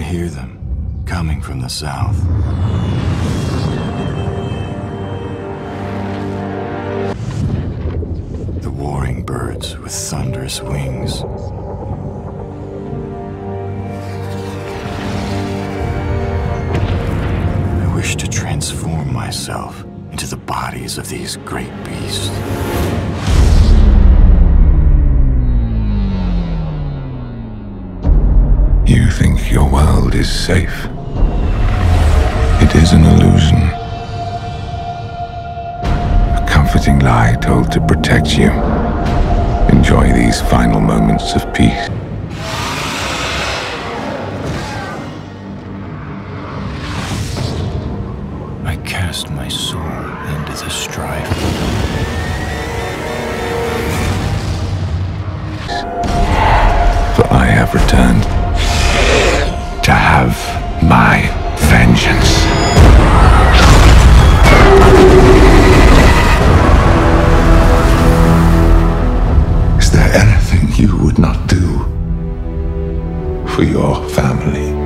I hear them, coming from the south. The warring birds with thunderous wings. I wish to transform myself into the bodies of these great beasts. You think your world is safe. It is an illusion. A comforting lie told to protect you. Enjoy these final moments of peace. I cast my soul into the strife. For I have returned to have my vengeance. Is there anything you would not do for your family?